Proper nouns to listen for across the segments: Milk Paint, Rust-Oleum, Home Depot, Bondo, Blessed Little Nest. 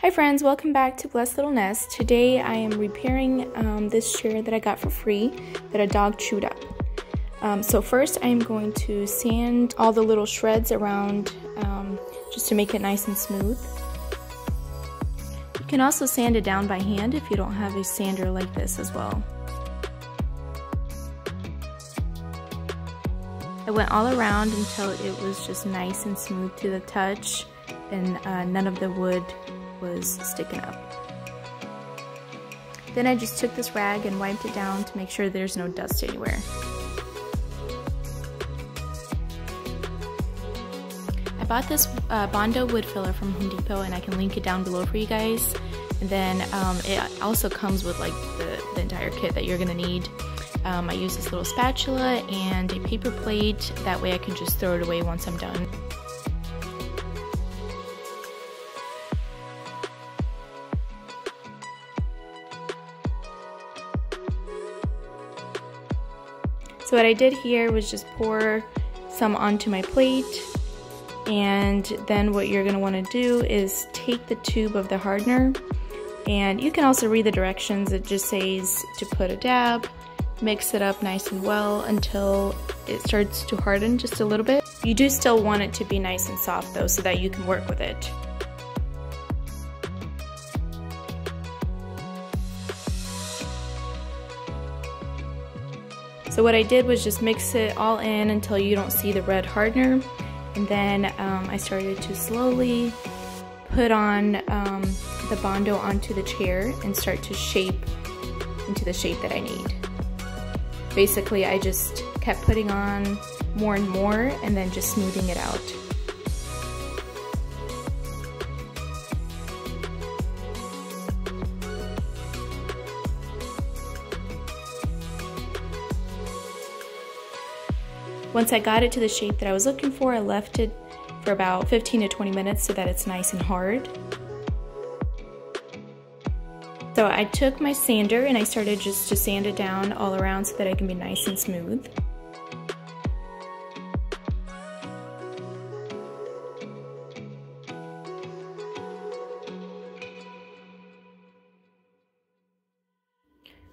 Hi friends, welcome back to Blessed Little Nest. Today I am repairing this chair that I got for free that a dog chewed up. So first I am going to sand all the little shreds around just to make it nice and smooth. You can also sand it down by hand if you don't have a sander like this as well. I went all around until it was just nice and smooth to the touch and none of the wood was sticking up. Then I just took this rag and wiped it down to make sure there's no dust anywhere. I bought this Bondo wood filler from Home Depot and I can link it down below for you guys. And then it also comes with like the entire kit that you're gonna need. I use this little spatula and a paper plate, that way I can just throw it away once I'm done. So what I did here was just pour some onto my plate, and then what you're going to want to do is take the tube of the hardener, and you can also read the directions. It just says to put a dab. Mix it up nice and well until it starts to harden just a little bit. You do still want it to be nice and soft though, so that you can work with it. So what I did was just mix it all in until you don't see the red hardener, and then I started to slowly put on the Bondo onto the chair and start to shape into the shape that I need. Basically, I just kept putting on more and more and then just smoothing it out. Once I got it to the shape that I was looking for, I left it for about 15 to 20 minutes so that it's nice and hard. So I took my sander and I started just to sand it down all around so that it can be nice and smooth.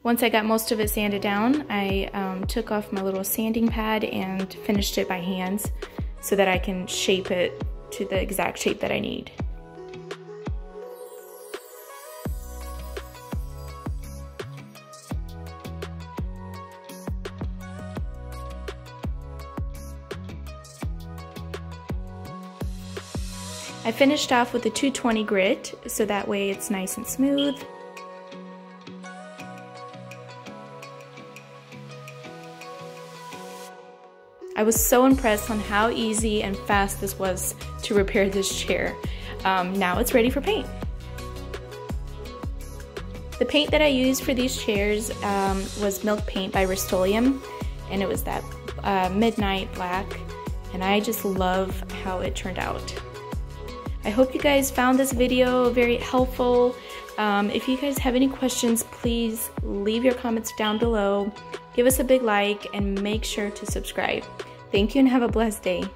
Once I got most of it sanded down, I took off my little sanding pad and finished it by hand so that I can shape it to the exact shape that I need. I finished off with a 220 grit, so that way it's nice and smooth. I was so impressed on how easy and fast this was to repair this chair. Now it's ready for paint. The paint that I used for these chairs was Milk Paint by Rust-Oleum, and it was that midnight black, and I just love how it turned out. I hope you guys found this video very helpful. If you guys have any questions, please leave your comments down below. Give us a big like and make sure to subscribe. Thank you and have a blessed day.